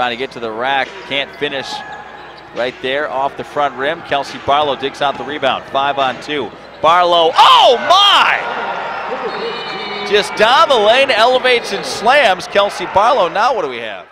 trying to get to the rack, can't finish right there off the front rim. Kelsey Barlow digs out the rebound, 5-on-2. Barlow, oh my! Just down the lane, elevates and slams Kelsey Barlow. Now what do we have?